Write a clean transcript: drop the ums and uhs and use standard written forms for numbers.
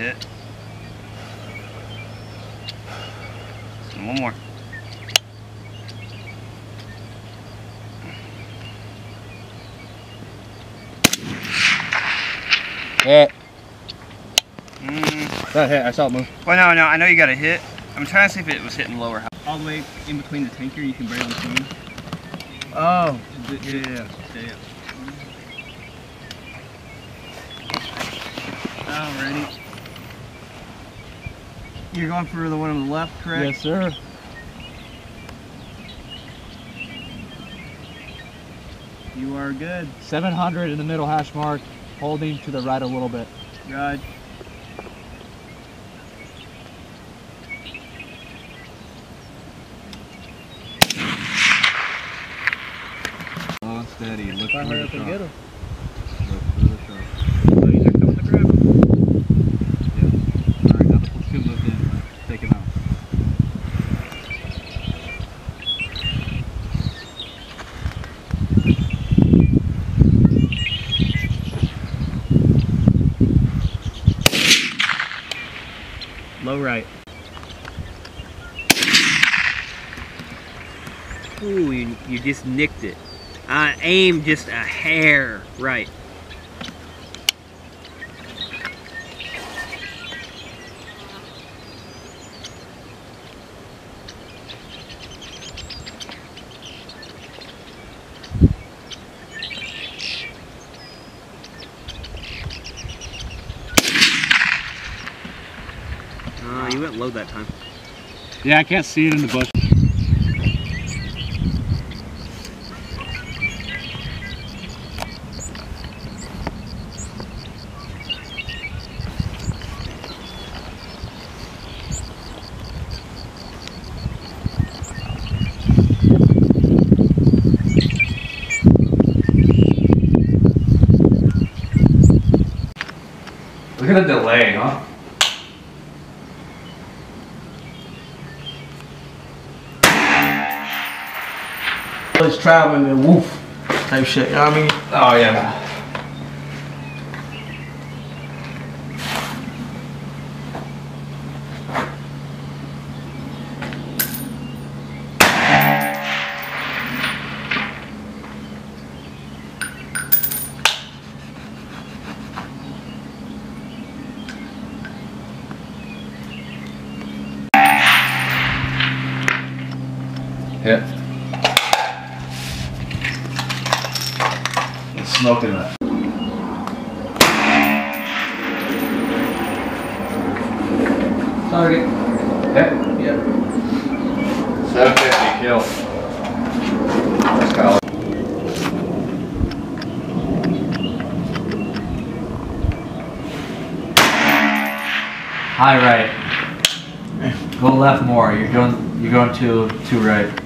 hit. And one more. Hit. That hit, I saw it move. Well, no, I know you got a hit. I'm trying to see if it was hitting lower. All the way in between the tanker, you can barely see it. Oh, yeah. Alrighty. You're going for the one on the left, correct? Yes, sir. You are good. 700 in the middle hash mark, holding to the right a little bit. Good. Steady, look through the top. Look through the top. So you checked up the crab? Yeah. Alright, now let's scoop those in. Take him out. Low right. Ooh, you just nicked it. I aim just a hair right. Oh, you went low that time. Yeah, I can't see it in the bush. Look at the delay, huh? It's traveling and woof type shit, you know what I mean? Oh, yeah. Hit. It's smoking that. Target. Hit? Yeah. 750 kill. That's kind of high right. Go left more. You're going to two right.